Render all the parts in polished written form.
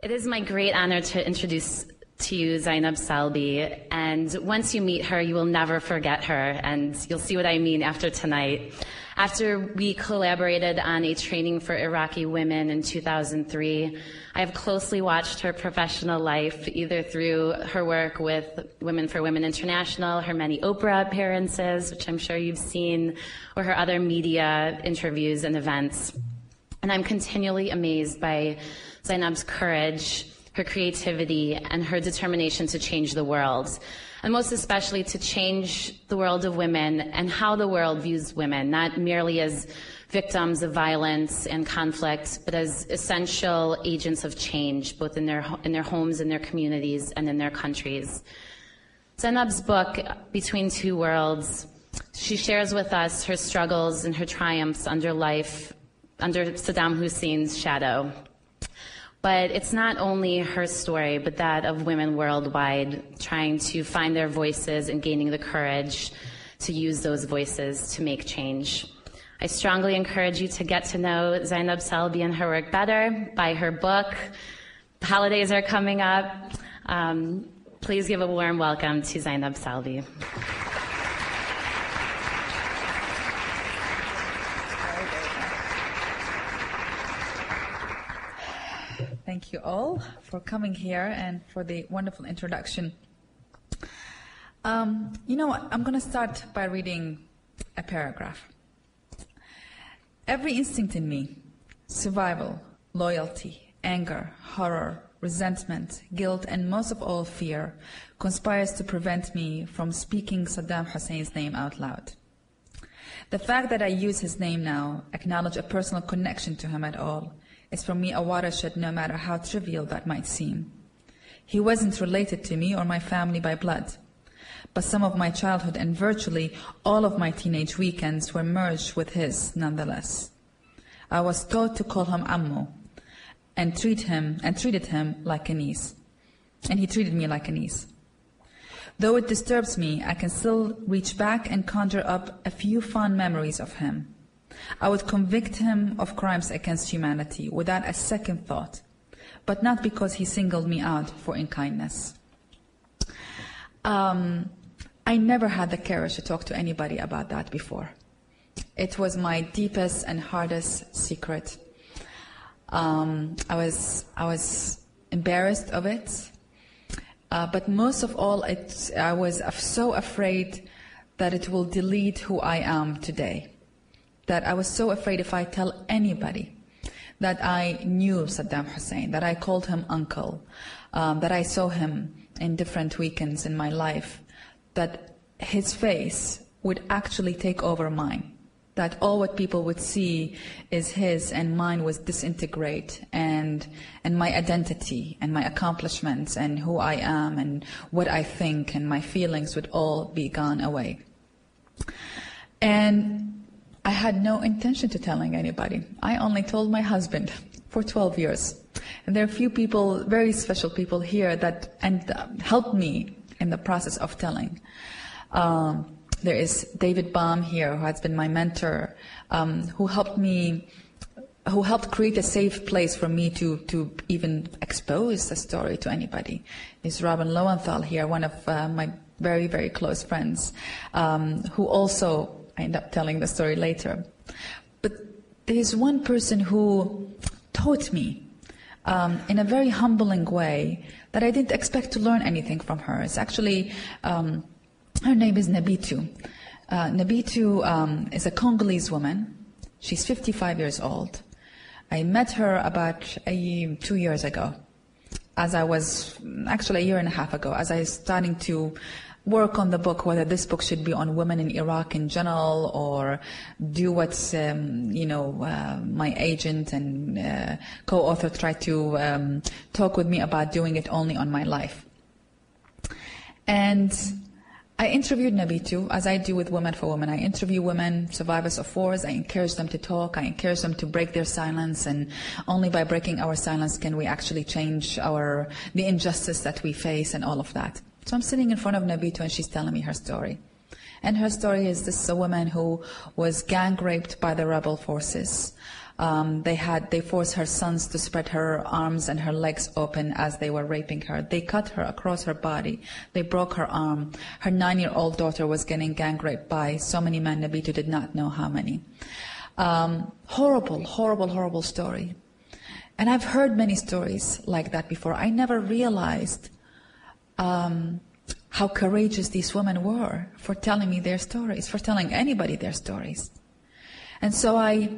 It is my great honor to introduce to you Zainab Salbi, and once you meet her, you will never forget her, and you'll see what I mean after tonight. After we collaborated on a training for Iraqi women in 2003, I have closely watched her professional life, either through her work with Women for Women International, her many Oprah appearances, which I'm sure you've seen, or her other media interviews and events. And I'm continually amazed by Zainab's courage, her creativity, and her determination to change the world, and most especially to change the world of women and how the world views women, not merely as victims of violence and conflict, but as essential agents of change, both in their homes, in their communities, and in their countries. Zainab's book, Between Two Worlds, she shares with us her struggles and her triumphs under Saddam Hussein's shadow. But it's not only her story, but that of women worldwide trying to find their voices and gaining the courage to use those voices to make change. I strongly encourage you to get to know Zainab Salbi and her work better, buy her book. The holidays are coming up. Please give a warm welcome to Zainab Salbi. Thank you all for coming here and for the wonderful introduction. You know what? I'm going to start by reading a paragraph. Every instinct in me, survival, loyalty, anger, horror, resentment, guilt, and most of all fear, conspires to prevent me from speaking Saddam Hussein's name out loud. The fact that I use his name now, acknowledge a personal connection to him at all, is for me a watershed, no matter how trivial that might seem. He wasn't related to me or my family by blood, but some of my childhood and virtually all of my teenage weekends were merged with his nonetheless. I was taught to call him Ammo and treated him like a niece, and he treated me like a niece. Though it disturbs me, I can still reach back and conjure up a few fond memories of him. I would convict him of crimes against humanity without a second thought, but not because he singled me out for unkindness. I never had the courage to talk to anybody about that before. It was my deepest and hardest secret. I was embarrassed of it, but most of all, I was so afraid that it will delete who I am today. That I was so afraid if I tell anybody that I knew Saddam Hussein, that I called him uncle, that I saw him in different weekends in my life, that his face would actually take over mine, that all what people would see is his and mine was disintegrate, and my identity and my accomplishments and who I am and what I think and my feelings would all be gone away. And I had no intention to telling anybody. I only told my husband for 12 years. And there are a few people, very special people here that helped me in the process of telling. There is David Baum here, who has been my mentor, who helped create a safe place for me to even expose the story to anybody. There's Robin Lowenthal here, one of my very, very close friends, who also I end up telling the story later. But there's one person who taught me in a very humbling way that I didn't expect to learn anything from her. It's actually, her name is Nabintu. Nabintu is a Congolese woman. She's 55 years old. I met her about 2 years ago, as I was, actually a year and a half ago, as I was starting to work on the book, whether this book should be on women in Iraq in general, or do what my agent and co-author tried to talk with me about, doing it only on my life. And I interviewed Nabintu, as I do with Women for Women. I interview women, survivors of wars. I encourage them to talk. I encourage them to break their silence, and only by breaking our silence can we actually change the injustice that we face and all of that. So I'm sitting in front of Nabintu and she's telling me her story. And her story is this: a woman who was gang raped by the rebel forces, They forced her sons to spread her arms and her legs open as they were raping her. They cut her across her body. They broke her arm. Her 9-year-old daughter was getting gang raped by so many men, Nabintu did not know how many. Horrible, horrible, horrible story. And I've heard many stories like that before. I never realized how courageous these women were for telling me their stories, for telling anybody their stories. And so I,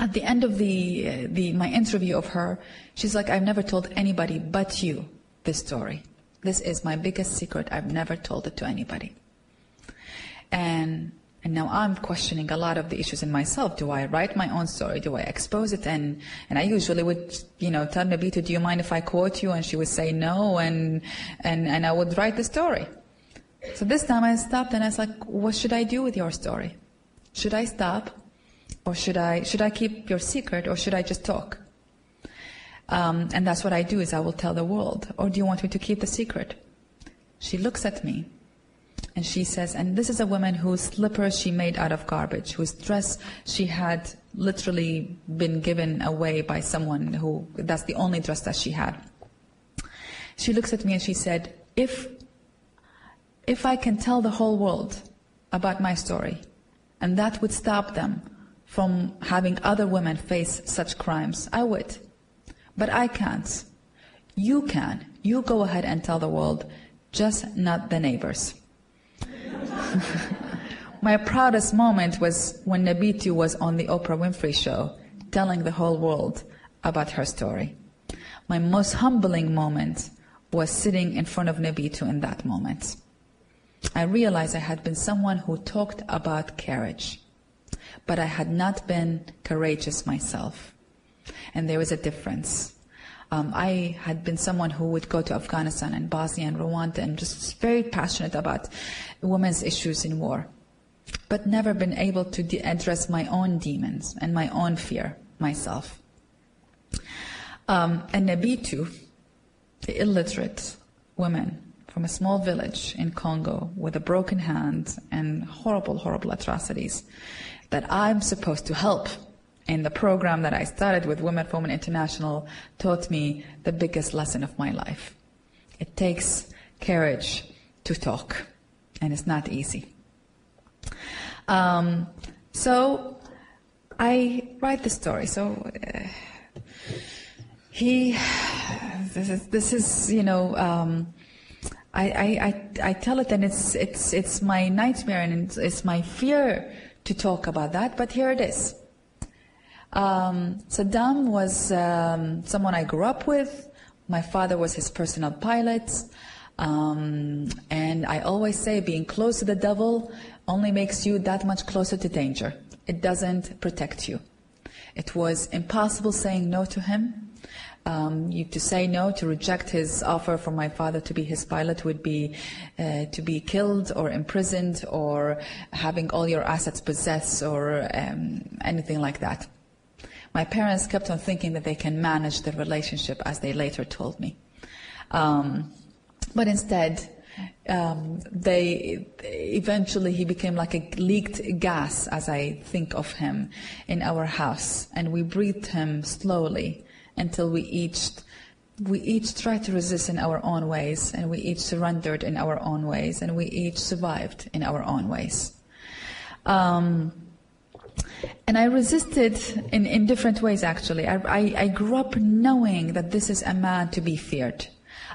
at the end of my interview of her, she's like, I've never told anybody but you this story. This is my biggest secret. I've never told it to anybody. And now I'm questioning a lot of the issues in myself. Do I write my own story? Do I expose it? And I usually would, tell Nabintu, do you mind if I quote you? And she would say no, and I would write the story. So this time I stopped and I was like, what should I do with your story? Should I stop? Or should I keep your secret? Or should I just talk? And that's what I do, is I will tell the world. Or do you want me to keep the secret? She looks at me. And she says, and this is a woman whose slippers she made out of garbage, whose dress she had literally been given away by someone who, that's the only dress that she had. She looks at me and she said, if I can tell the whole world about my story, and that would stop them from having other women face such crimes, I would. But I can't. You can. You go ahead and tell the world, just not the neighbors. My proudest moment was when Nabintu was on the Oprah Winfrey show telling the whole world about her story. My most humbling moment was sitting in front of Nabintu in that moment. I realized I had been someone who talked about courage, but I had not been courageous myself. And there was a difference. I had been someone who would go to Afghanistan and Bosnia and Rwanda and just very passionate about women's issues in war, but never been able to address my own demons and my own fear myself. And Nabintu, the illiterate woman from a small village in Congo with a broken hand and horrible, horrible atrocities that I'm supposed to help, and the program that I started with Women for Women International taught me the biggest lesson of my life. It takes courage to talk, and it's not easy. So I write the story. So I tell it, and it's my nightmare, and it's my fear to talk about that. But here it is. Saddam was someone I grew up with. My father was his personal pilot. And I always say being close to the devil only makes you that much closer to danger. It doesn't protect you. It was impossible saying no to him. To say no, to reject his offer for my father to be his pilot would be to be killed or imprisoned or having all your assets possessed or anything like that. My parents kept on thinking that they can manage the relationship, as they later told me. But instead, eventually he became like a leaked gas, as I think of him, in our house. And we breathed him slowly until we each tried to resist in our own ways, and we each surrendered in our own ways, and we each survived in our own ways. And I resisted in different ways, actually. I grew up knowing that this is a man to be feared.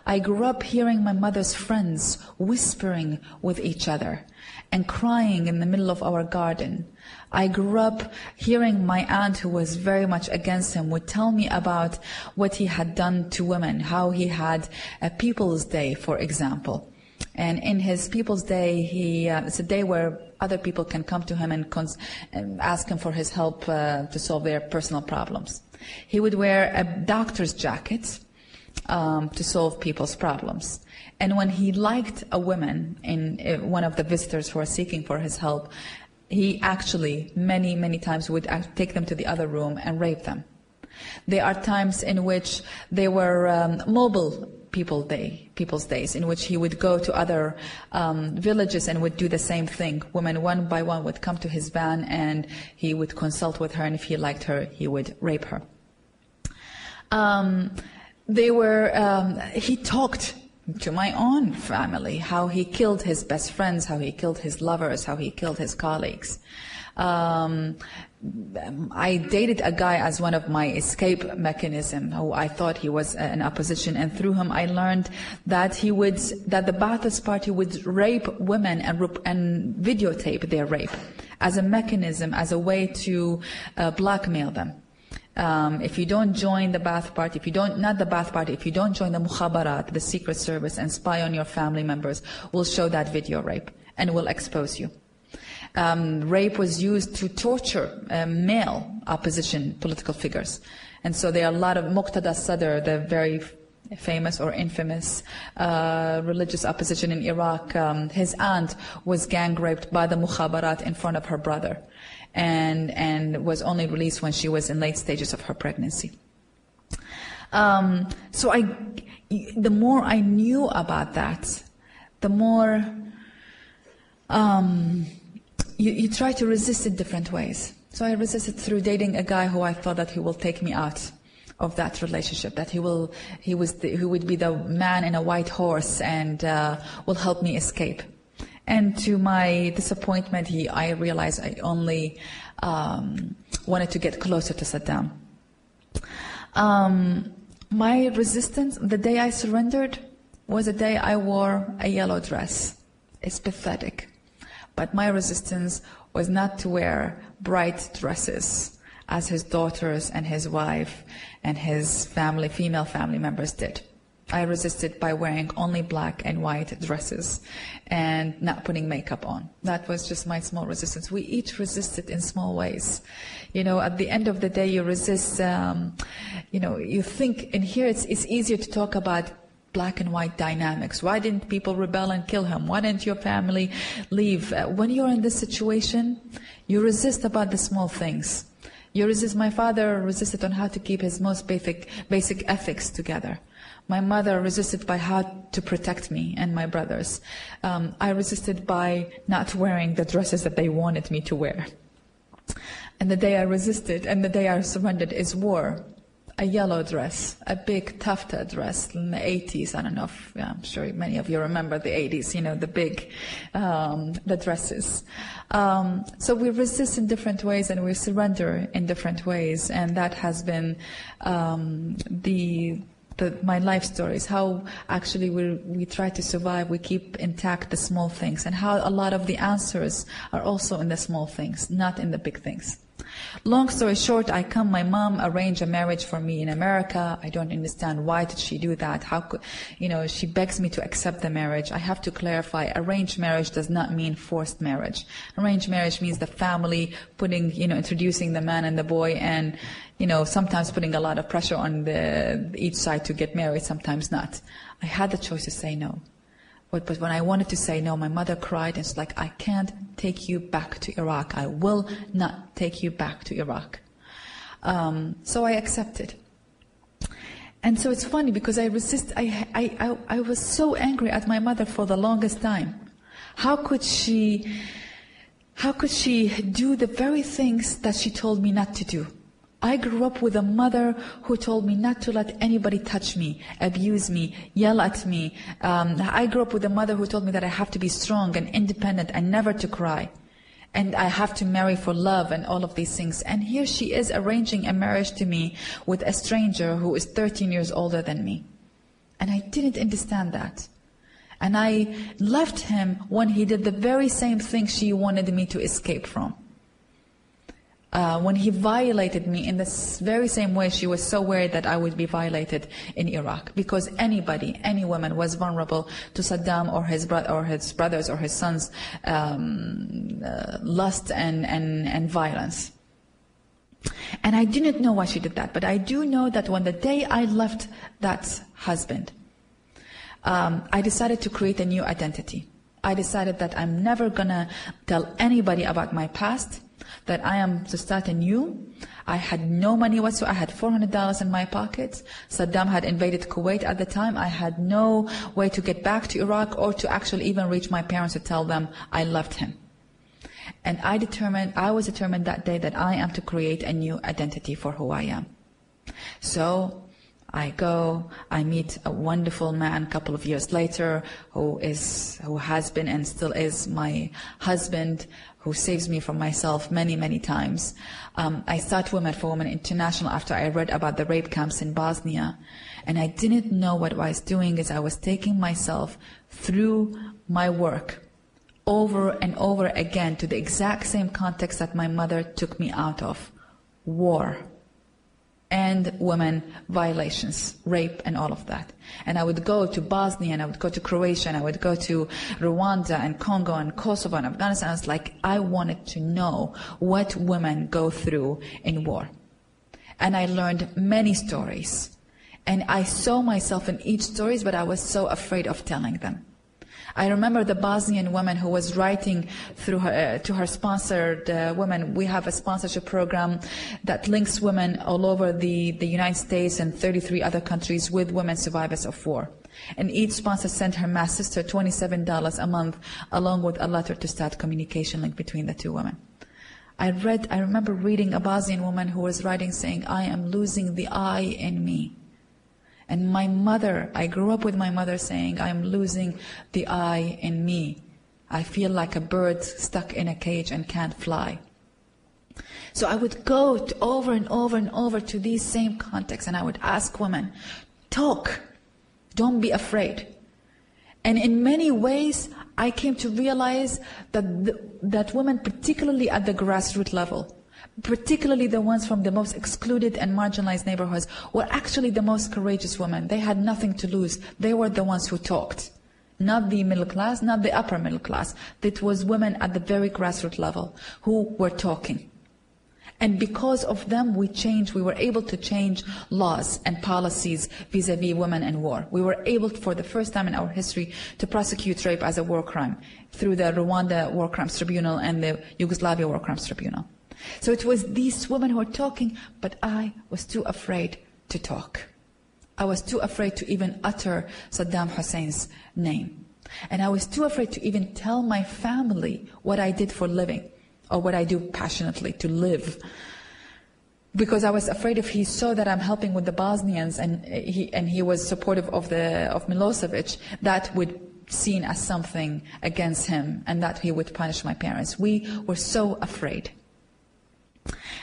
I grew up hearing my mother's friends whispering with each other and crying in the middle of our garden. I grew up hearing my aunt, who was very much against him, would tell me about what he had done to women, how he had a People's Day, for example. And in his People's Day, it's a day where other people can come to him and ask him for his help to solve their personal problems. He would wear a doctor's jacket to solve people's problems. And when he liked a woman, one of the visitors who were seeking for his help, he actually many, many times would take them to the other room and rape them. There are times in which they were mobile People's Days, in which he would go to other villages and would do the same thing. Women one by one would come to his van and he would consult with her, and if he liked her, he would rape her. He talked to my own family, how he killed his best friends, how he killed his lovers, how he killed his colleagues. I dated a guy as one of my escape mechanism, who I thought he was an opposition, and through him I learned that the Ba'athist Party would rape women and videotape their rape as a mechanism, as a way to blackmail them. If you don't join the Ba'ath Party, if you don't join the Mukhabarat, the Secret Service, and spy on your family members, we'll show that video rape and we'll expose you. Rape was used to torture male opposition political figures. And so there are a lot of Muqtada Sadr, the very famous or infamous religious opposition in Iraq. His aunt was gang raped by the Mukhabarat in front of her brother, and was only released when she was in late stages of her pregnancy. The more I knew about that, the more you try to resist it different ways. So I resisted through dating a guy who I thought that he will take me out of that relationship, that he would be the man in a white horse and will help me escape. And to my disappointment, I realized I only wanted to get closer to Saddam. My resistance, the day I surrendered, was the day I wore a yellow dress. It's pathetic. But my resistance was not to wear bright dresses as his daughters and his wife and his family, female family members did. I resisted by wearing only black and white dresses and not putting makeup on. That was just my small resistance. We each resisted in small ways. You know, at the end of the day, you resist, you think, and here it's easier to talk about black and white dynamics. Why didn't people rebel and kill him? Why didn't your family leave? When you're in this situation, you resist about the small things. You resist. My father resisted on how to keep his most basic ethics together. My mother resisted by how to protect me and my brothers. I resisted by not wearing the dresses that they wanted me to wear. And the day I resisted and the day I surrendered is war. A yellow dress, a big taffeta dress in the 80s. I don't know if, I'm sure many of you remember the 80s, the big, the dresses. So we resist in different ways and we surrender in different ways. And that has been, my life stories, how actually we try to survive, we keep intact the small things, and how a lot of the answers are also in the small things, not in the big things. Long story short, my mom arranged a marriage for me in America. I don't understand why did she do that. How could, she begs me to accept the marriage. I have to clarify, arranged marriage does not mean forced marriage. Arranged marriage means the family putting, introducing the man and the boy and, sometimes putting a lot of pressure on each side to get married, sometimes not. I had the choice to say no. But when I wanted to say no, my mother cried and she's like, I can't take you back to Iraq. I will not take you back to Iraq. So I accepted. And so it's funny because I resist. I was so angry at my mother for the longest time. How could she do the very things that she told me not to do? I grew up with a mother who told me not to let anybody touch me, abuse me, yell at me. I grew up with a mother who told me that I have to be strong and independent and never to cry. And I have to marry for love and all of these things. And here she is arranging a marriage to me with a stranger who is 13 years older than me. And I didn't understand that. And I left him when he did the very same thing she wanted me to escape from. When he violated me in the very same way she was so worried that I would be violated in Iraq, because any woman was vulnerable to Saddam or his brothers or his sons' lust and violence. And I didn't know why she did that, but I do know that when the day I left that husband, I decided to create a new identity. I decided that I'm never gonna tell anybody about my past, that I am to start anew. I had no money whatsoever. I had $400 in my pocket. Saddam had invaded Kuwait at the time. I had no way to get back to Iraq or to actually even reach my parents to tell them I loved him. And I was determined that day that I am to create a new identity for who I am. So I meet a wonderful man a couple of years later who has been and still is my husband, who saves me from myself many, many times. I start Women for Women International after I read about the rape camps in Bosnia. And I didn't know what I was doing is I was taking myself through my work over and over again to the exact same context that my mother took me out of. War. And women violations, rape, and all of that. And I would go to Bosnia, and I would go to Croatia, and I would go to Rwanda, and Congo, and Kosovo, and Afghanistan. I was like, I wanted to know what women go through in war. And I learned many stories. And I saw myself in each stories, but I was so afraid of telling them. I remember the Bosnian woman who was writing through her, to her sponsored women. We have a sponsorship program that links women all over the United States and 33 other countries with women survivors of war. And each sponsor sent her mass sister $27 a month, along with a letter to start communication link between the two women. I remember reading a Bosnian woman who was writing saying, I am losing the I in me. And my mother, I grew up with my mother saying, I'm losing the I in me. I feel like a bird stuck in a cage and can't fly. So I would go over and over and over to these same contexts, and I would ask women, talk, don't be afraid. And in many ways, I came to realize that women, particularly at the grassroots level, particularly the ones from the most excluded and marginalized neighborhoods, were actually the most courageous women. They had nothing to lose. They were the ones who talked. Not the middle class, not the upper middle class. It was women at the very grassroots level who were talking. And because of them, we were able to change laws and policies vis-a-vis women and war. We were able, for the first time in our history, to prosecute rape as a war crime through the Rwanda War Crimes Tribunal and the Yugoslavia War Crimes Tribunal. So it was these women who were talking, but I was too afraid to talk. I was too afraid to even utter Saddam Hussein's name. And I was too afraid to even tell my family what I did for a living, or what I do passionately to live. Because I was afraid if he saw that I'm helping with the Bosnians and he was supportive of Milosevic, that would seen as something against him and that he would punish my parents. We were so afraid.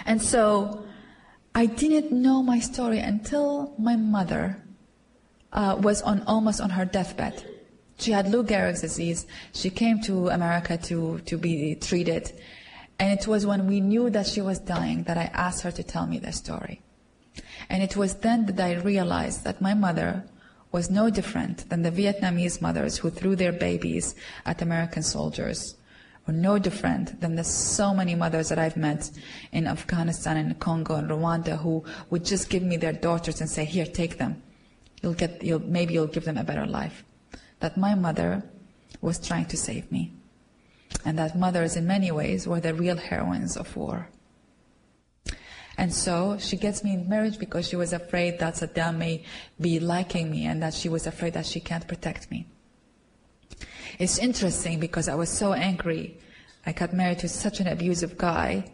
And so I didn't know my story until my mother was almost on her deathbed. She had Lou Gehrig's disease. She came to America to be treated. And it was when we knew that she was dying that I asked her to tell me the story. And it was then that I realized that my mother was no different than the Vietnamese mothers who threw their babies at American soldiers. No different than the so many mothers that I've met in Afghanistan and Congo and Rwanda who would just give me their daughters and say, here, take them. Maybe you'll give them a better life. That my mother was trying to save me. And that mothers in many ways were the real heroines of war. And so she gets me in marriage because she was afraid that Saddam may be liking me and that she was afraid that she can't protect me. It's interesting because I was so angry. I got married to such an abusive guy.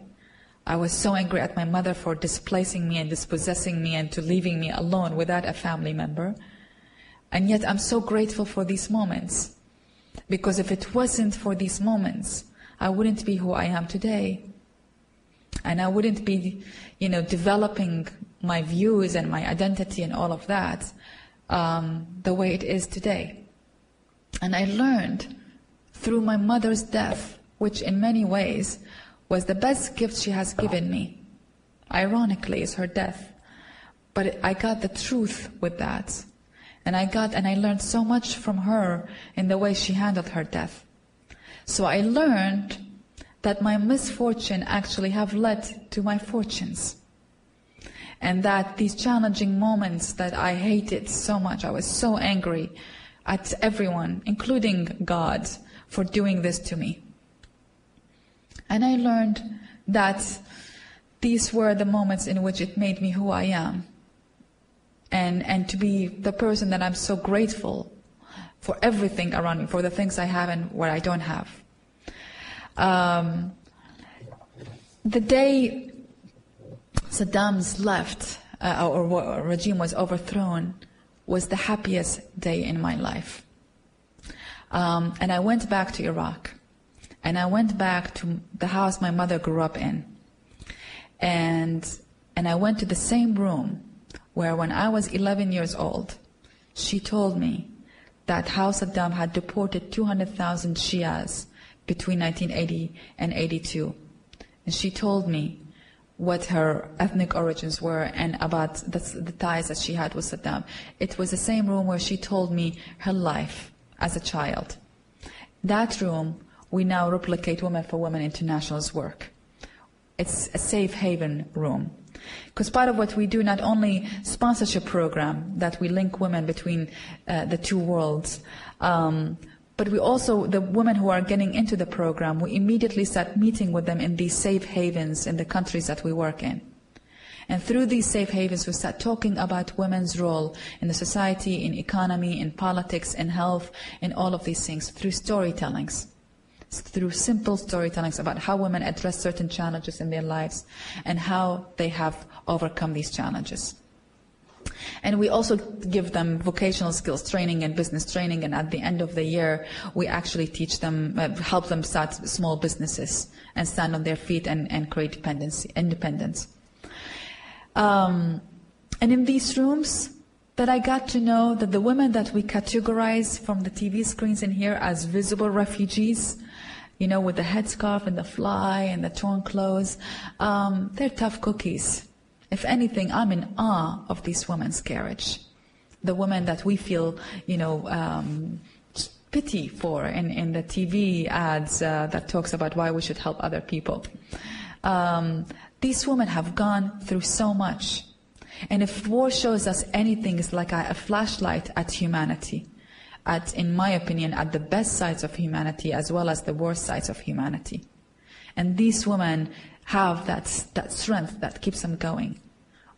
I was so angry at my mother for displacing me and dispossessing me and to leaving me alone without a family member. And yet I'm so grateful for these moments. Because if it wasn't for these moments, I wouldn't be who I am today. And I wouldn't be, developing my views and my identity and all of that the way it is today. And I learned through my mother's death, which in many ways was the best gift she has given me. Ironically, is her death. But I got the truth with that. And I learned so much from her in the way she handled her death. So I learned that my misfortune actually have led to my fortunes. And that these challenging moments that I hated so much, I was so angry at everyone, including God, for doing this to me. And I learned that these were the moments in which it made me who I am, and to be the person that I'm so grateful for everything around me, for the things I have and what I don't have. The day Saddam's left, or regime was overthrown, was the happiest day in my life. And I went back to Iraq. And I went back to the house my mother grew up in. And I went to the same room where when I was 11 years old, she told me that how Saddam had deported 200,000 Shias between 1980 and 82. And she told me what her ethnic origins were and about the ties that she had with Saddam. It was the same room where she told me her life as a child. That room, we now replicate Women for Women International's work. It's a safe haven room. Because part of what we do, not only sponsorship program that we link women between the two worlds, but we also, the women who are getting into the program, we immediately start meeting with them in these safe havens in the countries that we work in. And through these safe havens, we start talking about women's role in the society, in economy, in politics, in health, in all of these things, through storytellings, through simple storytellings about how women address certain challenges in their lives and how they have overcome these challenges. And we also give them vocational skills training and business training, and at the end of the year, we actually teach them, help them start small businesses and stand on their feet and create independence. And in these rooms that I got to know that the women that we categorize from the TV screens in here as visible refugees, you know, with the headscarf and the fly and the torn clothes, they're tough cookies. If anything, I'm in awe of this woman's courage. The women that we feel, you know, pity for in the TV ads that talks about why we should help other people. These women have gone through so much. And if war shows us anything, it's like a flashlight at humanity, in my opinion, at the best sides of humanity as well as the worst sides of humanity. And these women have that strength that keeps them going.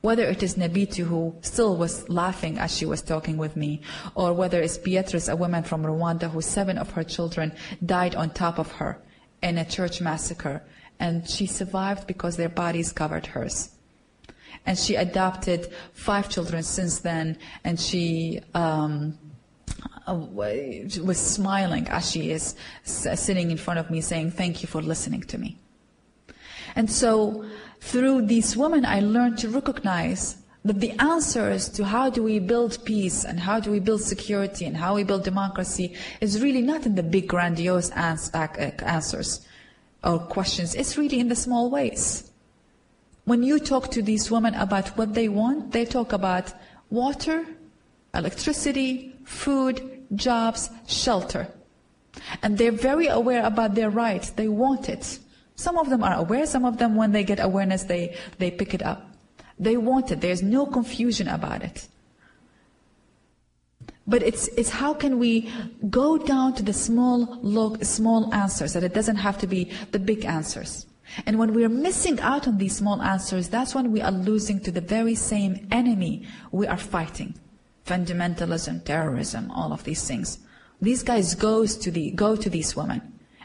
Whether it is Nabintu, who still was laughing as she was talking with me, or whether it's Beatrice, a woman from Rwanda who 7 of her children died on top of her in a church massacre, and she survived because their bodies covered hers. And she adopted 5 children since then, and she was smiling as she is sitting in front of me saying, "Thank you for listening to me." And so through these women, I learned to recognize that the answers to how do we build peace and how do we build security and how we build democracy is really not in the big grandiose answers or questions. It's really in the small ways. When you talk to these women about what they want, they talk about water, electricity, food, jobs, shelter. And they're very aware about their rights. They want it. Some of them are aware. Some of them, when they get awareness, they pick it up. They want it. There's no confusion about it. But it's how can we go down to the small answers, that it doesn't have to be the big answers. And when we are missing out on these small answers, that's when we are losing to the very same enemy we are fighting. Fundamentalism, terrorism, all of these things. These guys go to these women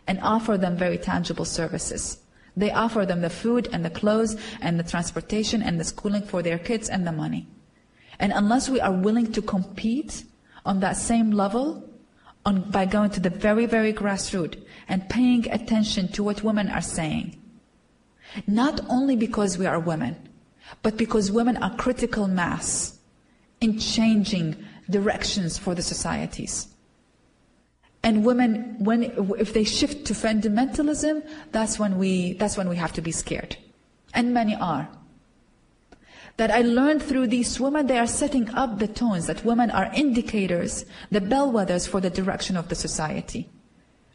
and offer them very tangible services. They offer them the food and the clothes and the transportation and the schooling for their kids and the money. And unless we are willing to compete on that same level, by going to the very, very grassroots and paying attention to what women are saying, not only because we are women, but because women are critical mass in changing directions for the societies. And women, if they shift to fundamentalism, that's when we have to be scared. And many are. That I learned through these women, they are setting up the tones, that women are indicators, the bellwethers for the direction of the society.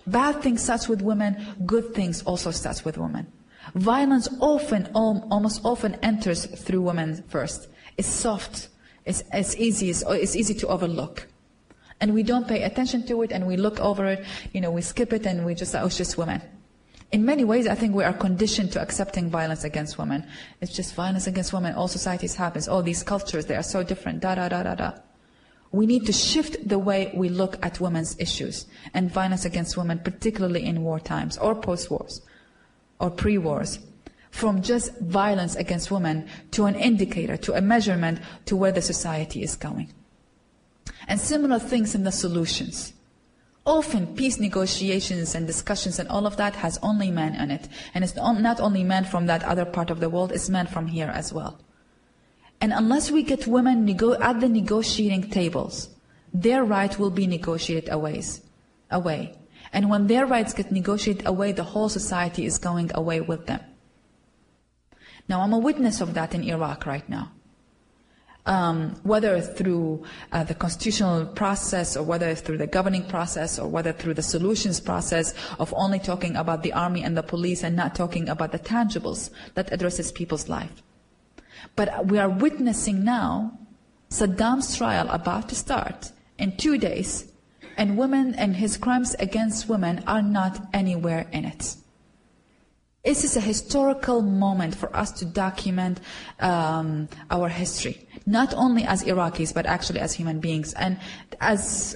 Bad things starts with women, good things also starts with women. Violence almost often enters through women first. It's soft, it's easy to overlook. and we don't pay attention to it, and we look over it, you know, we skip it, and we just say, oh, it's just women. In many ways, I think we are conditioned to accepting violence against women. It's just violence against women. All societies happens. All these cultures, they are so different. Da, da, da, da, da. We need to shift the way we look at women's issues and violence against women, particularly in war times or post-wars or pre-wars, from just violence against women to an indicator, to a measurement, to where the society is going. And similar things in the solutions. Often peace negotiations and discussions and all of that has only men in it. And it's not only men from that other part of the world, it's men from here as well. And unless we get women at the negotiating tables, their right will be negotiated away. And when their rights get negotiated away, the whole society is going away with them. Now, I'm a witness of that in Iraq right now. Whether through the constitutional process, or whether through the governing process, or whether through the solutions process of only talking about the army and the police and not talking about the tangibles that addresses people's life. But we are witnessing now Saddam's trial about to start in 2 days, and women and his crimes against women are not anywhere in it. This is a historical moment for us to document our history, not only as Iraqis, but actually as human beings, and as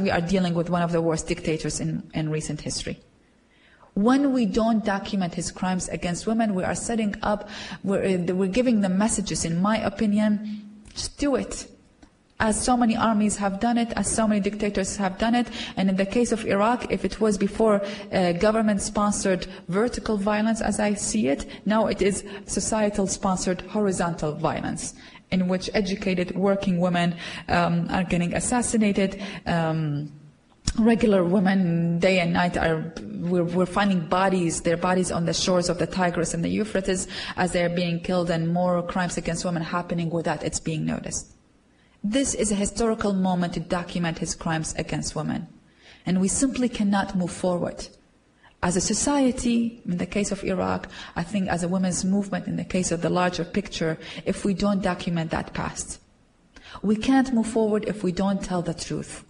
we are dealing with one of the worst dictators in recent history. When we don't document his crimes against women, we are setting up, we're giving them messages, in my opinion, just do it. As so many armies have done it, as so many dictators have done it, and in the case of Iraq, if it was before government-sponsored vertical violence, as I see it, now it is societal-sponsored horizontal violence, in which educated working women are getting assassinated. Regular women, day and night, we're finding bodies, their bodies on the shores of the Tigris and the Euphrates as they are being killed, and more crimes against women happening without it's being noticed. This is a historical moment to document his crimes against women. And we simply cannot move forward. As a society, in the case of Iraq, I think as a women's movement, in the case of the larger picture, if we don't document that past. We can't move forward if we don't tell the truth.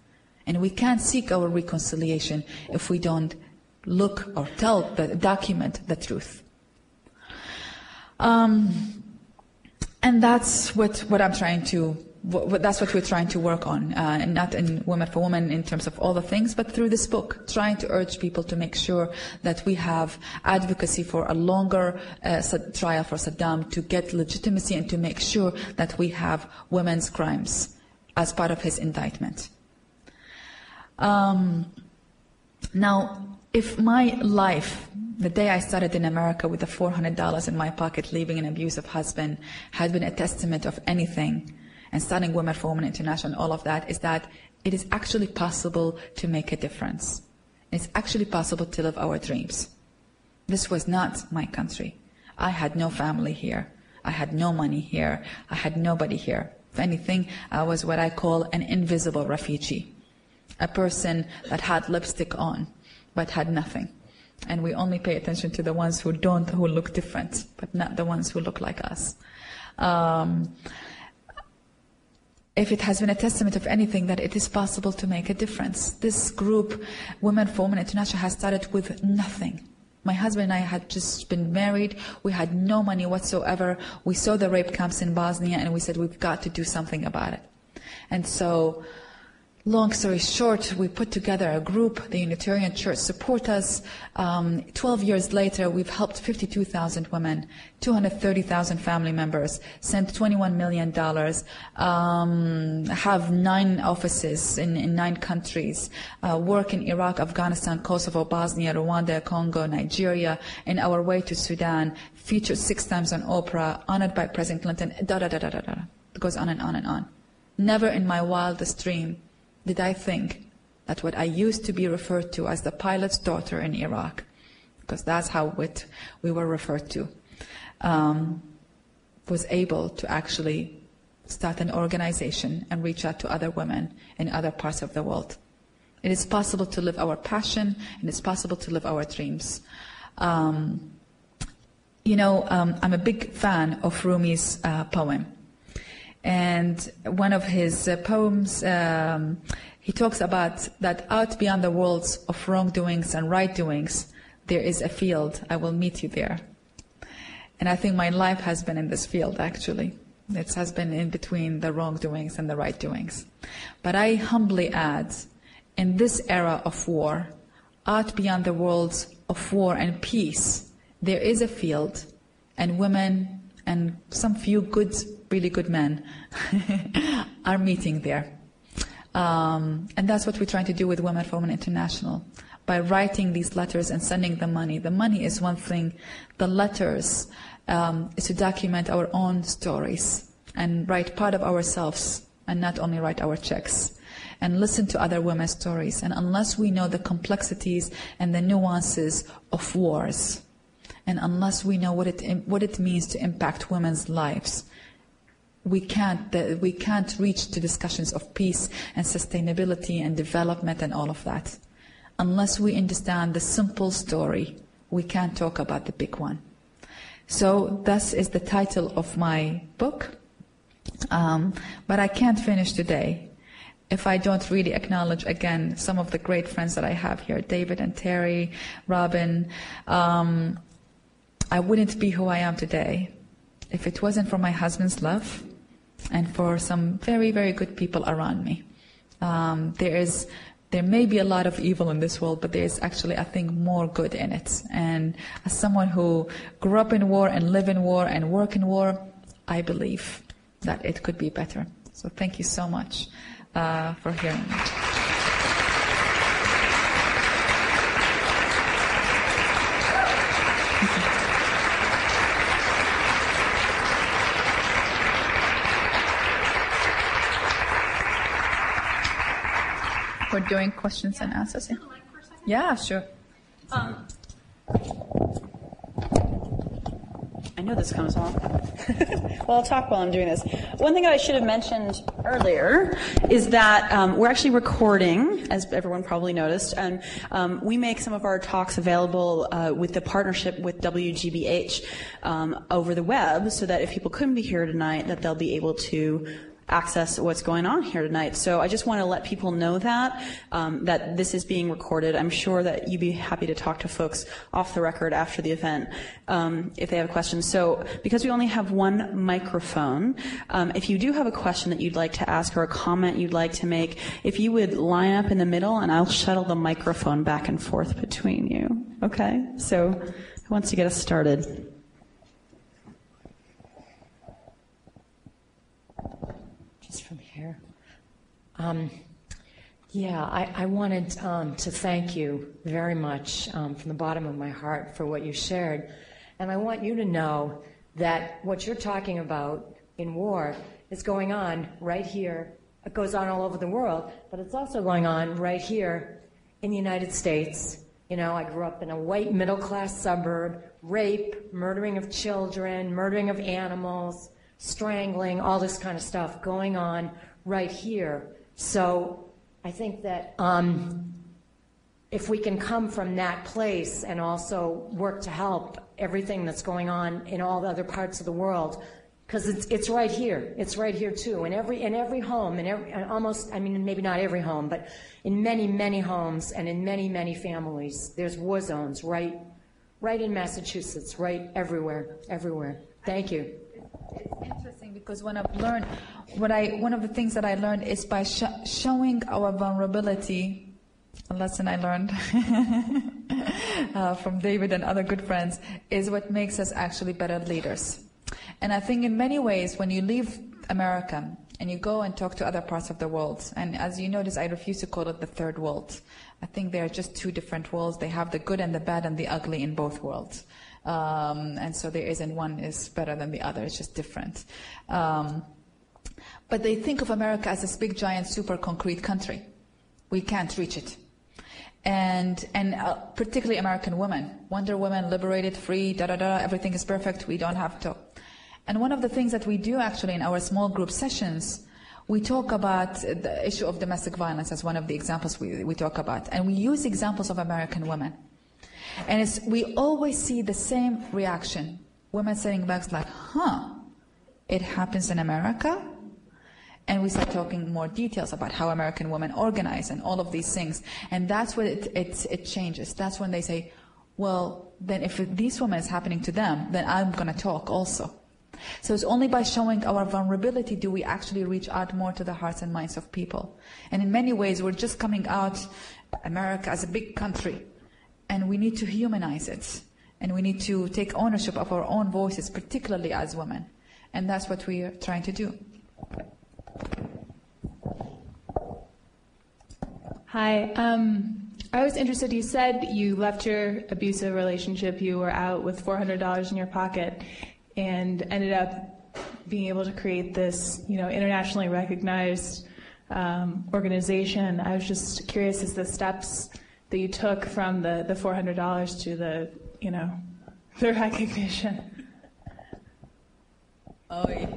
And we can't seek our reconciliation if we don't look or document the truth. And that's what I'm trying to... That's what we're trying to work on, and not in Women for Women in terms of all the things, but through this book, trying to urge people to make sure that we have advocacy for a longer trial for Saddam to get legitimacy, and to make sure that we have women's crimes as part of his indictment. Now, if my life, the day I started in America with the $400 in my pocket, leaving an abusive husband, had been a testament of anything, and starting Women for Women International, all of that, is that it is actually possible to make a difference. It's actually possible to live our dreams. This was not my country. I had no family here. I had no money here. I had nobody here. If anything, I was what I call an invisible refugee, a person that had lipstick on but had nothing. And we only pay attention to the ones who look different, but not the ones who look like us. If it has been a testament of anything, that it is possible to make a difference. This group, Women for Women International, has started with nothing. My husband and I had just been married. We had no money whatsoever. We saw the rape camps in Bosnia, and we said, we've got to do something about it. And so, long story short, we put together a group. The Unitarian Church support us. 12 years later, we've helped 52,000 women, 230,000 family members, sent $21 million, have 9 offices in 9 countries, work in Iraq, Afghanistan, Kosovo, Bosnia, Rwanda, Congo, Nigeria, in our way to Sudan, featured 6 times on Oprah, honored by President Clinton, da da da da da da. It goes on and on and on. Never in my wildest dream did I think that what I used to be referred to as the pilot's daughter in Iraq, because that's how we were referred to, was able to actually start an organization and reach out to other women in other parts of the world. It is possible to live our passion, and it's possible to live our dreams. I'm a big fan of Rumi's poem. And one of his poems, he talks about that out beyond the worlds of wrongdoings and right-doings, there is a field. I will meet you there. And I think my life has been in this field, actually. It has been in between the wrongdoings and the right-doings. But I humbly add, in this era of war, out beyond the worlds of war and peace, there is a field, and women and some few good, really good men are meeting there. And that's what we're trying to do with Women for Women International, by writing these letters and sending the money. The money is one thing. The letters is to document our own stories and write part of ourselves and not only write our checks, and listen to other women's stories. And unless we know the complexities and the nuances of wars, and unless we know what it means to impact women's lives, we can't reach to discussions of peace and sustainability and development and all of that. Unless we understand the simple story, we can't talk about the big one. So this is the title of my book. But I can't finish today if I don't really acknowledge, again, some of the great friends that I have here, David and Terry, Robin. I wouldn't be who I am today if it wasn't for my husband's love and for some very, very good people around me. There may be a lot of evil in this world, but there is actually, I think, more good in it. And as someone who grew up in war and live in war and work in war, I believe that it could be better. So thank you so much for hearing me. We're doing questions and answers. Yeah, sure. I know this comes along. Well, I'll talk while I'm doing this. One thing that I should have mentioned earlier is that we're actually recording, as everyone probably noticed, and we make some of our talks available with the partnership with WGBH over the web, so that if people couldn't be here tonight, that they'll be able to access what's going on here tonight. So I just want to let people know that, that this is being recorded. I'm sure that you'd be happy to talk to folks off the record after the event, if they have questions. So because we only have one microphone, if you do have a question that you'd like to ask or a comment you'd like to make, if you would line up in the middle and I'll shuttle the microphone back and forth between you. Okay? So who wants to get us started? Just from here. I wanted to thank you very much from the bottom of my heart for what you shared. And I want you to know that what you're talking about in war is going on right here. It goes on all over the world, but it's also going on right here in the United States. You know, I grew up in a white middle-class suburb, rape, murdering of children, murdering of animals, strangling, all this kind of stuff going on right here. So I think that if we can come from that place and also work to help everything that's going on in all the other parts of the world, because it's right here. It's right here too. In every home, maybe not every home, but in many, many homes and in many, many families, there's war zones right in Massachusetts, right everywhere. Thank you. It's interesting because one of the things that I learned is by showing our vulnerability, a lesson I learned from David and other good friends, is what makes us actually better leaders. And I think in many ways when you leave America and you go and talk to other parts of the world, and as you notice, I refuse to call it the third world. I think they are just two different worlds. They have the good and the bad and the ugly in both worlds. And so there isn't one is better than the other, it's just different. But they think of America as this big, giant, super concrete country. We can't reach it. And particularly American women, Wonder Woman, liberated, free, everything is perfect, we don't have to. And one of the things that we do actually in our small group sessions, we talk about the issue of domestic violence as one of the examples we talk about. And we use examples of American women. And we always see the same reaction. Women sitting back like, huh, it happens in America? And we start talking more details about how American women organize and all of these things. And that's when it changes. That's when they say, well, then if these women is happening to them, then I'm going to talk also. So it's only by showing our vulnerability do we actually reach out more to the hearts and minds of people. And in many ways, we're just coming out America as a big country, and we need to humanize it. And we need to take ownership of our own voices, particularly as women. And that's what we are trying to do. Hi. I was interested, you said you left your abusive relationship, you were out with $400 in your pocket, and ended up being able to create this, you know, internationally recognized organization. I was just curious as the steps that you took from the $400 to the, you know, the recognition. Oh, yeah.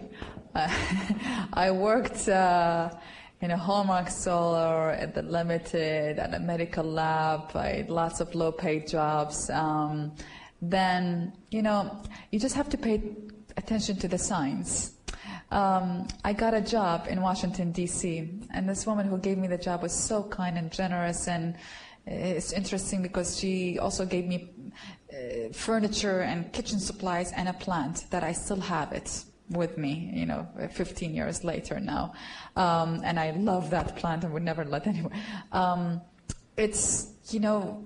I worked in a Hallmark store, at the Limited, at a medical lab. I had lots of low-paid jobs. Then, you know, you just have to pay attention to the signs. I got a job in Washington, D.C., and this woman who gave me the job was so kind and generous, and it's interesting because she also gave me furniture and kitchen supplies and a plant that I still have it with me, you know, 15 years later now. And I love that plant and would never let anyone. It's, you know,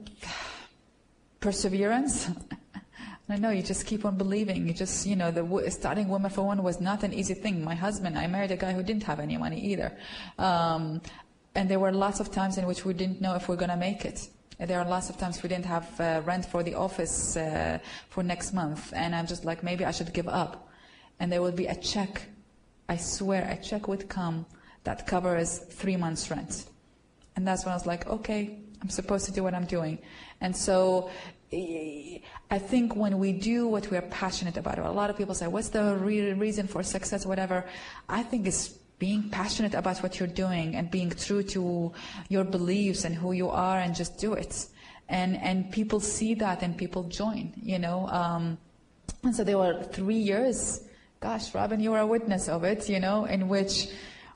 perseverance. I know, you just keep on believing. You just, you know, the starting Women for Women was not an easy thing. My husband, I married a guy who didn't have any money either. And there were lots of times in which we didn't know if we were going to make it. There are lots of times we didn't have rent for the office for next month. And I'm just like, maybe I should give up. And there will be a check. I swear a check would come that covers 3 months' rent. And that's when I was like, okay, I'm supposed to do what I'm doing. And so I think when we do what we're passionate about, a lot of people say, what's the reason for success, whatever? I think it's being passionate about what you're doing and being true to your beliefs and who you are, and just do it. And people see that and people join, you know. And so there were 3 years, gosh, Robin, you were a witness of it, you know, in which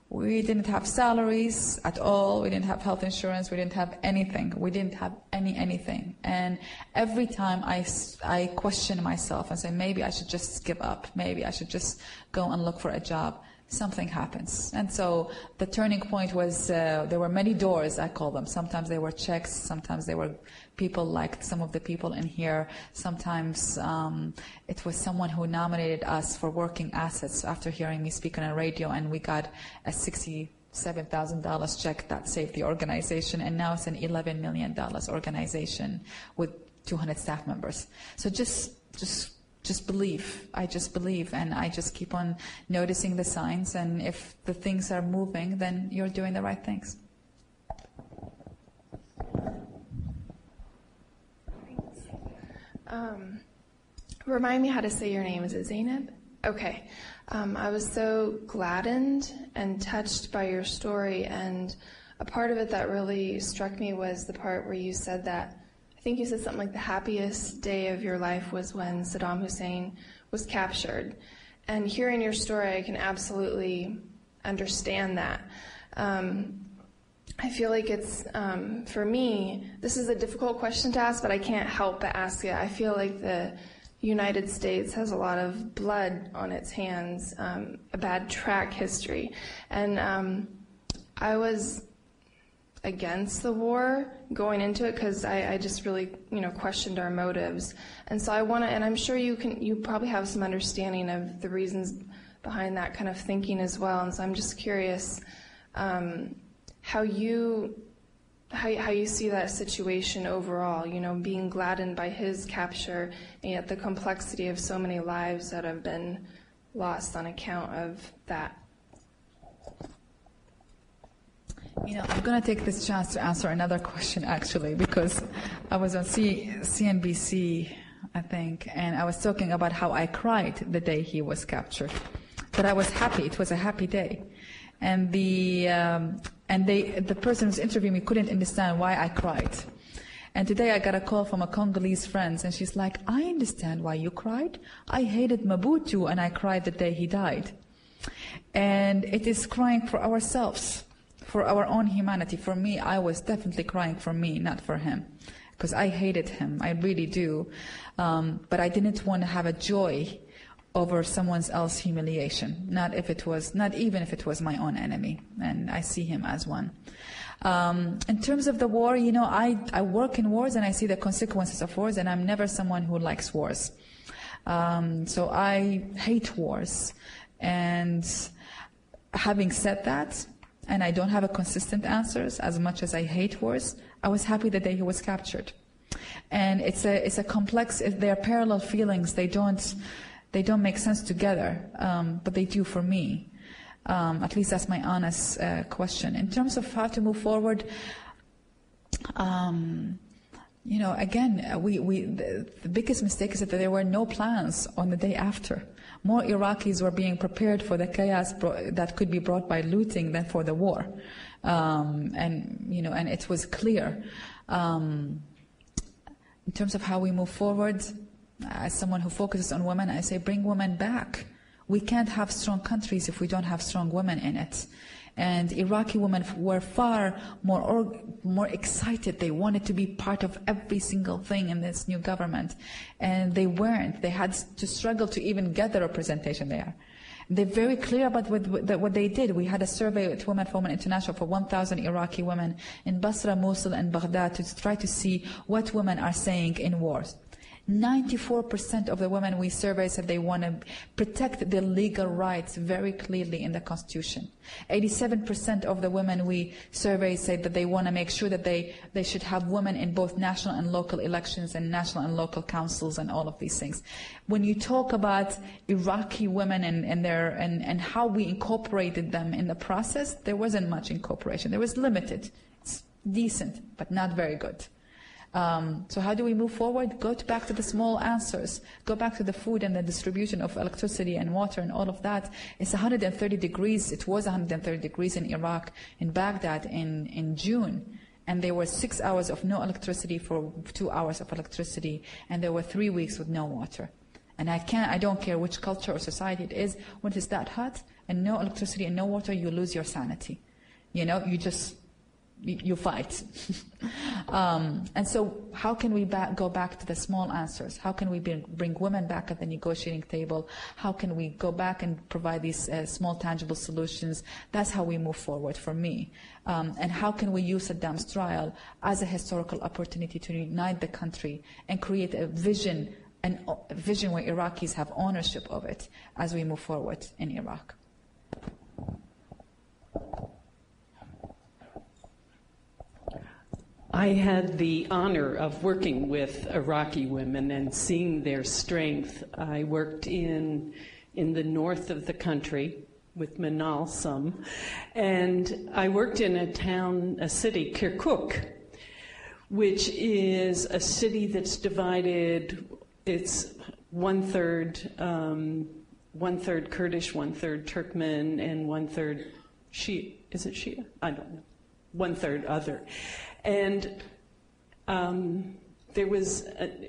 we didn't have salaries at all. We didn't have health insurance. We didn't have anything. We didn't have anything. And every time I questioned myself and say, maybe I should just give up. Maybe I should just go and look for a job. Something happens. And so the turning point was, there were many doors, I call them. Sometimes they were checks, sometimes they were people like some of the people in here. Sometimes it was someone who nominated us for working assets after hearing me speak on a radio, and we got a $67,000 check that saved the organization, and now it's an $11 million organization with 200 staff members. So just believe. I just believe, and I just keep on noticing the signs, and if the things are moving, then you're doing the right things. Remind me how to say your name. Is it Zainab? Okay. I was so gladdened and touched by your story, and a part of it that really struck me was the part where you said that, I think you said something like the happiest day of your life was when Saddam Hussein was captured. And hearing your story, I can absolutely understand that. I feel like it's, for me, this is a difficult question to ask, but I can't help but ask it. I feel like the United States has a lot of blood on its hands, a bad track history. And I was against the war going into it because I just really, you know, questioned our motives. And so I want to, and I'm sure you probably have some understanding of the reasons behind that kind of thinking as well. And so I'm just curious how you see that situation overall, you know, being gladdened by his capture and yet the complexity of so many lives that have been lost on account of that. You know, I'm going to take this chance to answer another question, actually, because I was on CNBC, I think, and I was talking about how I cried the day he was captured, but I was happy. It was a happy day. And the person who was interviewing me couldn't understand why I cried. And today I got a call from a Congolese friend, and she's like, I understand why you cried. I hated Mobutu, and I cried the day he died. And it is crying for ourselves, for our own humanity. For me, I was definitely crying for me, not for him, because I hated him. I really do. But I didn't want to have a joy over someone else's humiliation, not even if it was my own enemy. And I see him as one. In terms of the war, you know, I work in wars and I see the consequences of wars, and I'm never someone who likes wars. So I hate wars. And having said that, and I don't have a consistent answers, as much as I hate wars, I was happy the day he was captured. And it's a complex, they are parallel feelings. They don't make sense together, but they do for me. At least that's my honest question. In terms of how to move forward, you know, again, the biggest mistake is that there were no plans on the day after. More Iraqis were being prepared for the chaos that could be brought by looting than for the war. And, you know, and it was clear. In terms of how we move forward, as someone who focuses on women, I say bring women back. We can't have strong countries if we don't have strong women in it. And Iraqi women were far more excited. They wanted to be part of every single thing in this new government. And they weren't. They had to struggle to even get the representation there. They're very clear about what they did. We had a survey at Women for Women International for 1,000 Iraqi women in Basra, Mosul, and Baghdad to try to see what women are saying in wars. 94% of the women we surveyed said they want to protect their legal rights very clearly in the Constitution. 87% of the women we surveyed said that they want to make sure that they should have women in both national and local elections and national and local councils and all of these things. When you talk about Iraqi women and how we incorporated them in the process, there wasn't much incorporation. There was limited. It's decent, but not very good. So how do we move forward? Go back to the small answers. Go back to the food and the distribution of electricity and water and all of that. It's 130 degrees. It was 130 degrees in Iraq, in Baghdad, in June. And there were 6 hours of no electricity for 2 hours of electricity. And there were 3 weeks with no water. And I don't care which culture or society it is, when it's that hot and no electricity and no water, you lose your sanity. You know, you fight. And so how can we go back to the small answers? How can we bring women back at the negotiating table? How can we go back and provide these small, tangible solutions? That's how we move forward for me. And how can we use Saddam's trial as a historical opportunity to unite the country and create a vision where Iraqis have ownership of it as we move forward in Iraq? I had the honor of working with Iraqi women and seeing their strength. I worked in the north of the country with Manal some, and I worked in a city, Kirkuk, which is a city that's divided. It's one third Kurdish, one third Turkmen, and one third Shia. Is it Shia? I don't know. One third other. And there was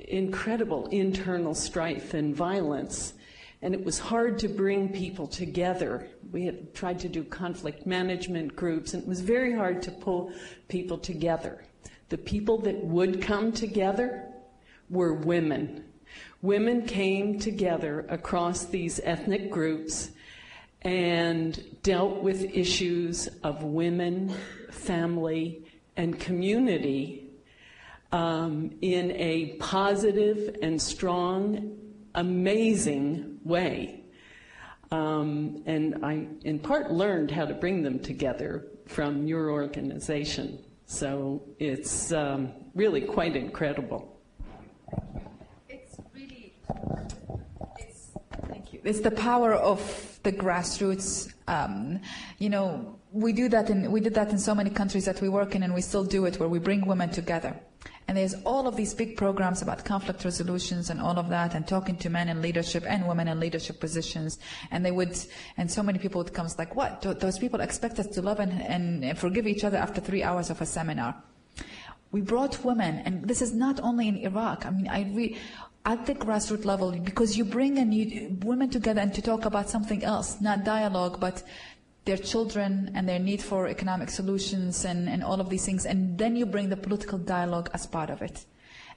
incredible internal strife and violence, and it was hard to bring people together. We had tried to do conflict management groups, and it was very hard to pull people together. The people that would come together were women. Women came together across these ethnic groups and dealt with issues of women, family, and community in a positive and strong, amazing way. And I, in part, learned how to bring them together from your organization. So it's really quite incredible. It's the power of the grassroots. You know, we did that in so many countries that we work in, and we still do it, where we bring women together. And there's all of these big programs about conflict resolutions and all of that, and talking to men in leadership and women in leadership positions. And so many people would come like, what? Those people expect us to love and forgive each other after 3 hours of a seminar. We brought women, and this is not only in Iraq. I mean, at the grassroots level, because you bring women together and to talk about something else, not dialogue, but their children and their need for economic solutions and all of these things. And then you bring the political dialogue as part of it.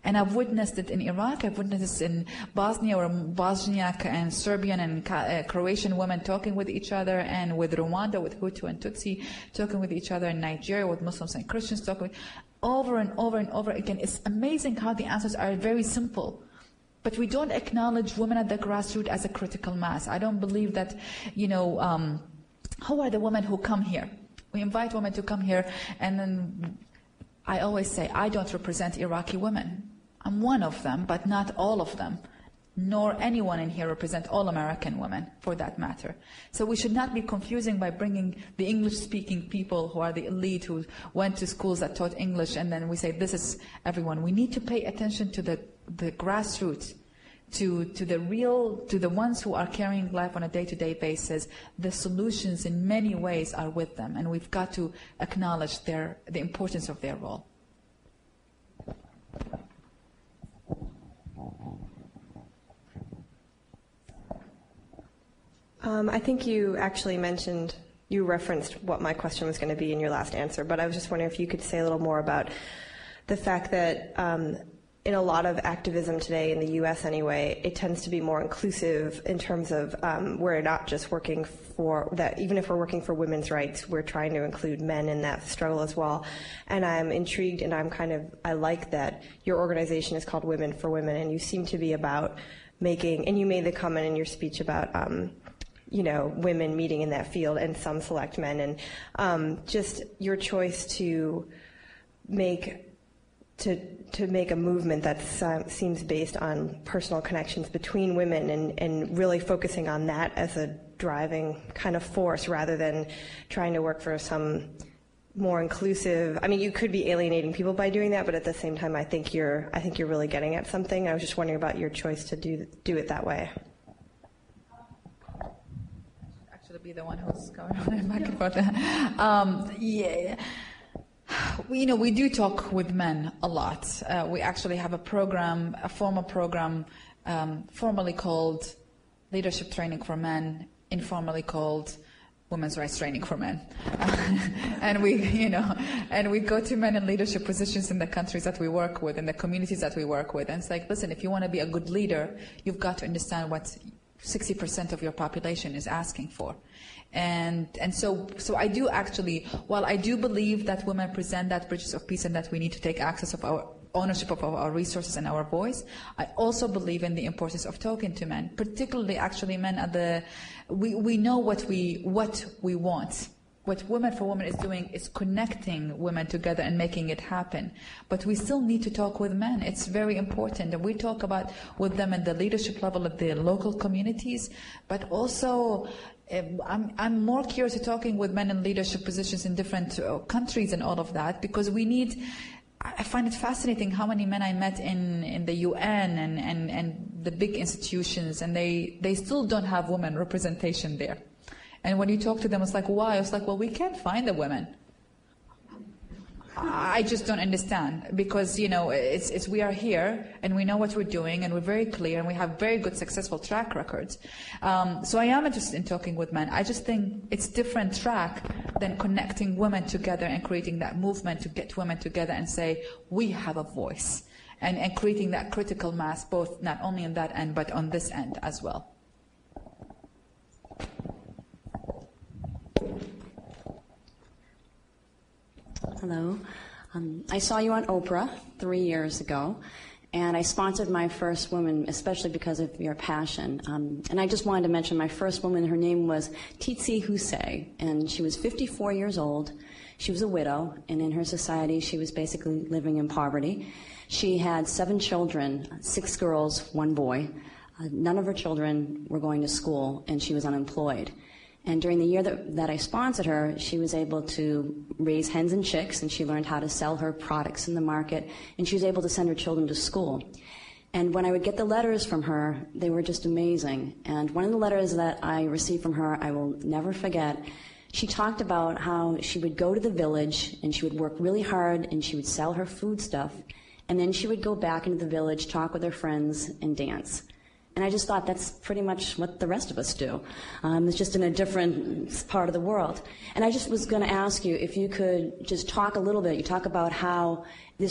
And I've witnessed it in Iraq. I've witnessed it in Bosniak and Serbian and Croatian women talking with each other, and with Rwanda, with Hutu and Tutsi talking with each other, in Nigeria with Muslims and Christians talking over and over and over again. It's amazing how the answers are very simple. But we don't acknowledge women at the grassroots as a critical mass. I don't believe that, who are the women who come here? We invite women to come here, and then I always say, I don't represent Iraqi women. I'm one of them, but not all of them, nor anyone in here represent all American women, for that matter. So we should not be confusing by bringing the English-speaking people who are the elite, who went to schools that taught English, and then we say, this is everyone. We need to pay attention to the grassroots, to the ones who are carrying life on a day-to-day basis. The solutions in many ways are with them, and we've got to acknowledge the importance of their role. I think you actually mentioned, you referenced what my question was going to be in your last answer, but I was just wondering if you could say a little more about the fact that in a lot of activism today, in the U.S. anyway, it tends to be more inclusive in terms of we're not just working for that. Even if we're working for women's rights, we're trying to include men in that struggle as well. And I'm intrigued, and I like that your organization is called Women for Women, and you seem to be about making. And you made the comment in your speech about women meeting in that field and some select men, and just your choice to make. To make a movement that seems based on personal connections between women and really focusing on that as a driving kind of force rather than trying to work for some more inclusive. I mean, you could be alienating people by doing that, but at the same time, I think you're really getting at something. I was just wondering about your choice to do it that way. Actually, be the one who's going on back and forth. Yeah. We do talk with men a lot. We actually have a formal program, formally called Leadership Training for Men, informally called Women's Rights Training for Men. And we go to men in leadership positions in the countries that we work with, in the communities that we work with. And it's like, listen, if you want to be a good leader, you've got to understand what 60% of your population is asking for. And so I do actually, while I do believe that women present that bridges of peace and that we need to take access of our ownership of our resources and our voice, I also believe in the importance of talking to men, particularly actually men at the, we know what we want. What Women for Women is doing is connecting women together and making it happen. But we still need to talk with men. It's very important. And we talk about with them at the leadership level of the local communities, but also I'm more curious to talking with men in leadership positions in different countries and all of that, because we need. I find it fascinating how many men I met in the UN and the big institutions, and they still don't have women representation there. And when you talk to them, it's like, why? It's like, well, we can't find the women. I just don't understand, because it's we are here and we know what we're doing and we're very clear and we have very good successful track records. So I am interested in talking with men. I just think it's different track than connecting women together and creating that movement to get women together and say we have a voice, and creating that critical mass, both not only on that end but on this end as well. Hello. I saw you on Oprah 3 years ago, and I sponsored my first woman, especially because of your passion. And I just wanted to mention my first woman, her name was Titsi Husay, and she was 54 years old. She was a widow, and in her society, she was basically living in poverty. She had 7 children, 6 girls, 1 boy. None of her children were going to school, and she was unemployed. And during the year that I sponsored her, she was able to raise hens and chicks, and she learned how to sell her products in the market, and she was able to send her children to school. And when I would get the letters from her, they were just amazing. And one of the letters that I received from her, I will never forget. She talked about how she would go to the village, and she would work really hard, and she would sell her food stuff, And then she would go back into the village, talk with her friends, and dance. And I just thought that's pretty much what the rest of us do. It's just in a different part of the world. And I just was going to ask you if you could just talk a little bit. You talk about how you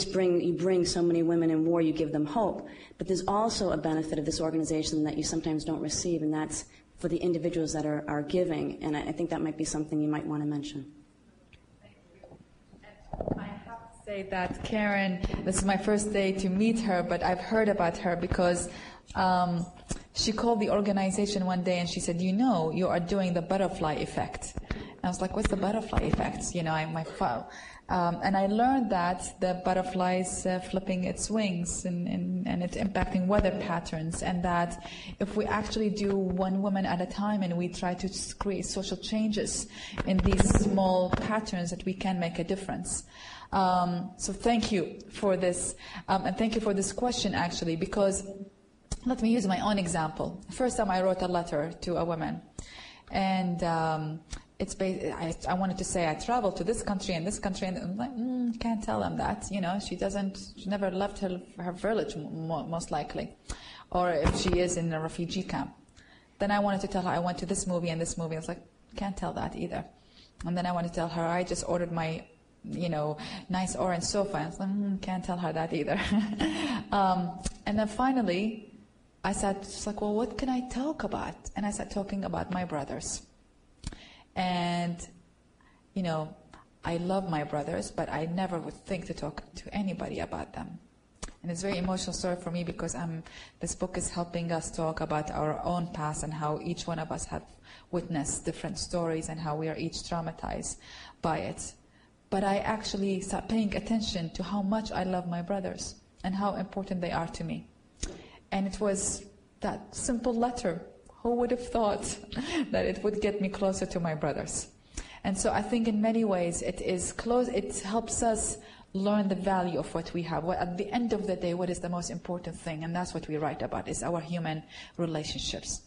bring so many women in war, you give them hope. But there's also a benefit of this organization that you sometimes don't receive, and that's for the individuals that are giving. And I think that might be something you might want to mention. Say that Karen, this is my first day to meet her, but I've heard about her because she called the organization one day and she said, you know, you are doing the butterfly effect. And I was like, what's the butterfly effect? You know, and I learned that the butterfly is flipping its wings and it's impacting weather patterns, and that if we actually do one woman at a time and we try to create social changes in these small patterns, that we can make a difference. So thank you for this, and thank you for this question, actually, because let me use my own example. First time I wrote a letter to a woman, and I wanted to say I traveled to this country, and I'm like, can't tell them that, you know, she never left her village, most likely, or if she is in a refugee camp. Then I wanted to tell her I went to this movie and this movie. I was like, can't tell that either. And then I wanted to tell her I just ordered my, you know, nice orange sofa. I was like, can't tell her that either. And then finally, I said, she's like, well, what can I talk about? And I started talking about my brothers. And, you know, I love my brothers, but I never would think to talk to anybody about them. And it's a very emotional story for me because this book is helping us talk about our own past and how each one of us have witnessed different stories and how we are each traumatized by it. But I actually start paying attention to how much I love my brothers and how important they are to me. And it was that simple letter. Who would have thought that it would get me closer to my brothers? And so I think in many ways it is close. It helps us learn the value of what we have. At the end of the day, what is the most important thing? And that's what we write about, is our human relationships.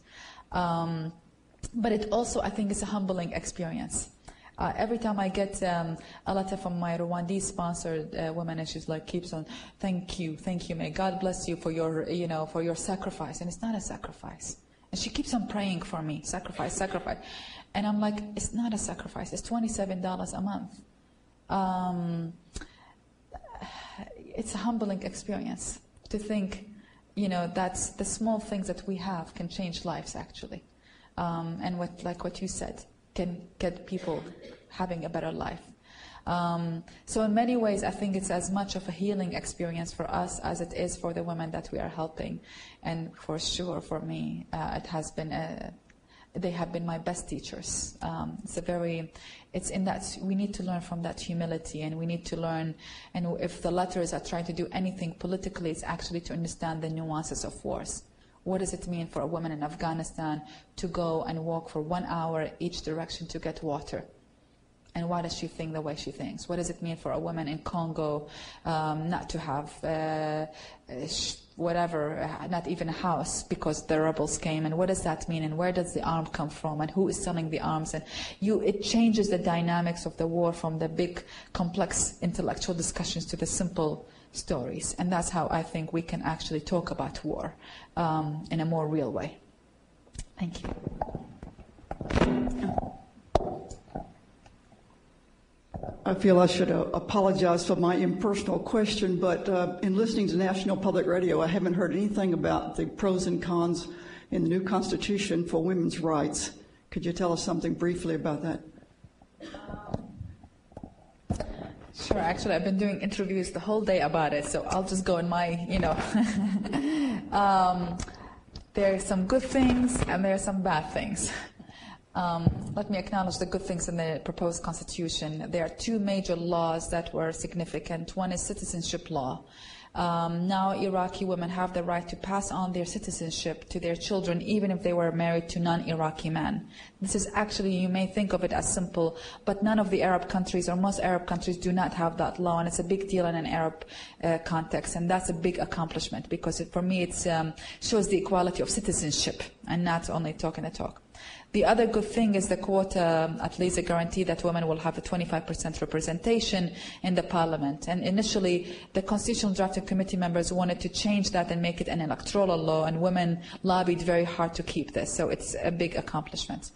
But it also, I think, is a humbling experience. Every time I get a letter from my Rwandese-sponsored woman, and she's like, keeps on, thank you, may God bless you for your, you know, for your sacrifice. And it's not a sacrifice. And she keeps on praying for me, sacrifice. And I'm like, it's not a sacrifice. It's $27 a month. It's a humbling experience to think, you know, that's the small things that we have can change lives, actually. And like what you said, can get people having a better life. So in many ways, I think it's as much of a healing experience for us as it is for the women that we are helping. And for sure, for me, they have been my best teachers. It's in that we need to learn from that humility, and we need to learn. And if the letters are trying to do anything politically, it's actually to understand the nuances of wars. What does it mean for a woman in Afghanistan to go and walk for 1 hour each direction to get water? And why does she think the way she thinks? What does it mean for a woman in Congo not to have not even a house because the rebels came? And what does that mean? And where does the arm come from? And who is selling the arms? And it changes the dynamics of the war from the big, complex intellectual discussions to the simple stories. And that's how I think we can actually talk about war in a more real way. Thank you. I feel I should apologize for my impersonal question, but in listening to National Public Radio, I haven't heard anything about the pros and cons in the new Constitution for women's rights. Could you tell us something briefly about that? Sure. Actually, I've been doing interviews the whole day about it, so I'll just go in my, you know. There are some good things and there are some bad things. Let me acknowledge the good things in the proposed Constitution. There are two major laws that were significant. One is citizenship law. Now Iraqi women have the right to pass on their citizenship to their children, even if they were married to non-Iraqi men. This is actually, you may think of it as simple, but none of the Arab countries or most Arab countries do not have that law, and it's a big deal in an Arab context, and that's a big accomplishment because for me it shows the equality of citizenship and not only talking the talk. The other good thing is the quota, at least a guarantee that women will have a 25% representation in the parliament. And initially, the Constitutional Drafting Committee members wanted to change that and make it an electoral law, and women lobbied very hard to keep this. So it's a big accomplishment.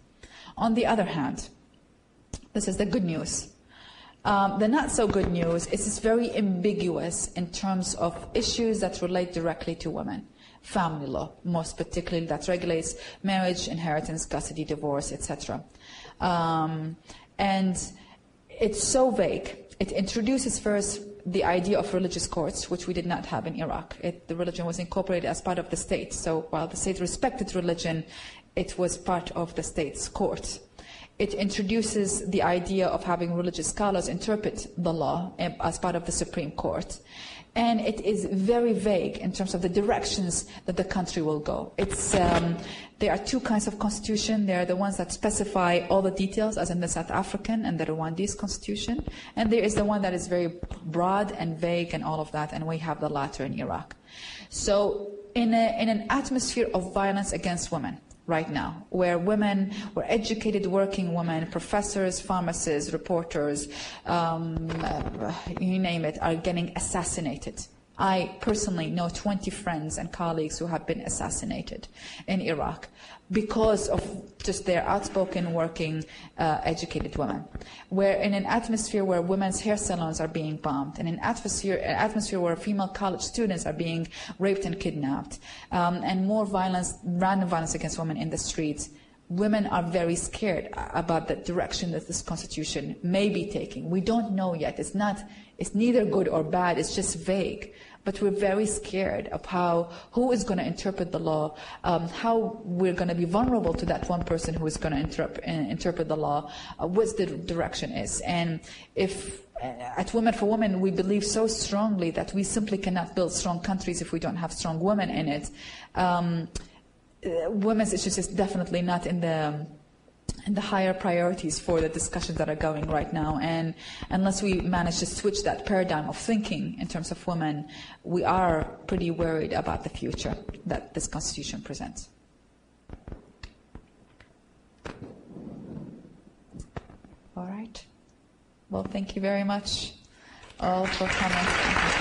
On the other hand, this is the good news. The not so good news is it's very ambiguous in terms of issues that relate directly to women. Family law, most particularly, that regulates marriage, inheritance, custody, divorce, etc. And it's so vague. It introduces first the idea of religious courts, which we did not have in Iraq. The religion was incorporated as part of the state. So while the state respected religion, it was part of the state's court. It introduces the idea of having religious scholars interpret the law as part of the Supreme Court. And it is very vague in terms of the directions that the country will go. There are two kinds of constitution. There are the ones that specify all the details, as in the South African and the Rwandese constitution. And there is the one that is very broad and vague and all of that, and we have the latter in Iraq. So in an atmosphere of violence against women, right now, where women, where educated working women, professors, pharmacists, reporters, you name it, are getting assassinated. I personally know 20 friends and colleagues who have been assassinated in Iraq because of just their outspoken, working, educated women. We're in an atmosphere where women's hair salons are being bombed, in an atmosphere where female college students are being raped and kidnapped, and more violence, random violence against women in the streets. Women are very scared about the direction that this constitution may be taking. We don't know yet. It's neither good or bad. It's just vague. But we're very scared of who is going to interpret the law, how we're going to be vulnerable to that one person who is going to interpret the law, what the direction is. And if at Women for Women, we believe so strongly that we simply cannot build strong countries if we don't have strong women in it. Women's issues is definitely not in the higher priorities for the discussions that are going right now. And unless we manage to switch that paradigm of thinking in terms of women, we are pretty worried about the future that this constitution presents. All right. Well, thank you very much all for coming.